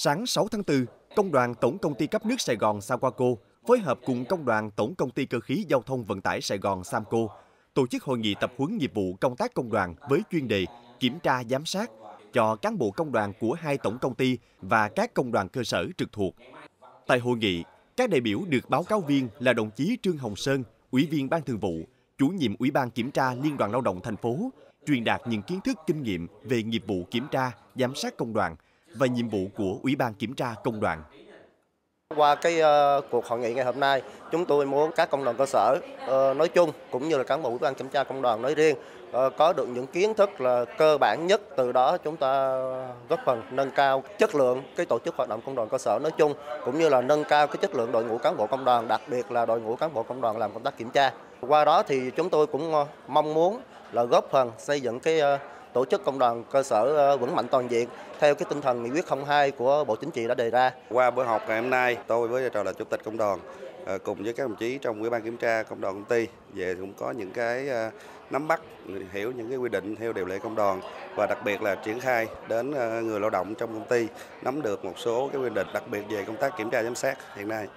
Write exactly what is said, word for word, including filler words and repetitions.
Sáng sáu tháng tư, Công đoàn Tổng Công ty Cấp nước Sài Gòn Sawaco phối hợp cùng Công đoàn Tổng Công ty Cơ khí Giao thông Vận tải Sài Gòn Samco tổ chức hội nghị tập huấn nghiệp vụ công tác công đoàn với chuyên đề kiểm tra giám sát cho cán bộ công đoàn của hai tổng công ty và các công đoàn cơ sở trực thuộc. Tại hội nghị, các đại biểu được báo cáo viên là đồng chí Trương Hồng Sơn, Ủy viên Ban Thường vụ, Chủ nhiệm Ủy ban Kiểm tra Liên đoàn Lao động thành phố, truyền đạt những kiến thức kinh nghiệm về nghiệp vụ kiểm tra, giám sát công đoàn và nhiệm vụ của Ủy ban Kiểm tra Công đoàn. Qua cái uh, cuộc hội nghị ngày hôm nay, chúng tôi muốn các công đoàn cơ sở uh, nói chung cũng như là cán bộ Ủy ban Kiểm tra Công đoàn nói riêng uh, có được những kiến thức là cơ bản nhất, từ đó chúng ta góp phần nâng cao chất lượng cái tổ chức hoạt động công đoàn cơ sở nói chung cũng như là nâng cao cái chất lượng đội ngũ cán bộ công đoàn, đặc biệt là đội ngũ cán bộ công đoàn làm công tác kiểm tra. Qua đó thì chúng tôi cũng uh, mong muốn là góp phần xây dựng cái uh, tổ chức công đoàn cơ sở vững mạnh toàn diện theo cái tinh thần nghị quyết không hai của Bộ Chính trị đã đề ra. Qua buổi họp ngày hôm nay, tôi với vai trò là Chủ tịch Công đoàn cùng với các đồng chí trong Ủy ban Kiểm tra Công đoàn công ty về cũng có những cái nắm bắt, hiểu những cái quy định theo điều lệ công đoàn và đặc biệt là triển khai đến người lao động trong công ty, nắm được một số cái quy định đặc biệt về công tác kiểm tra giám sát hiện nay.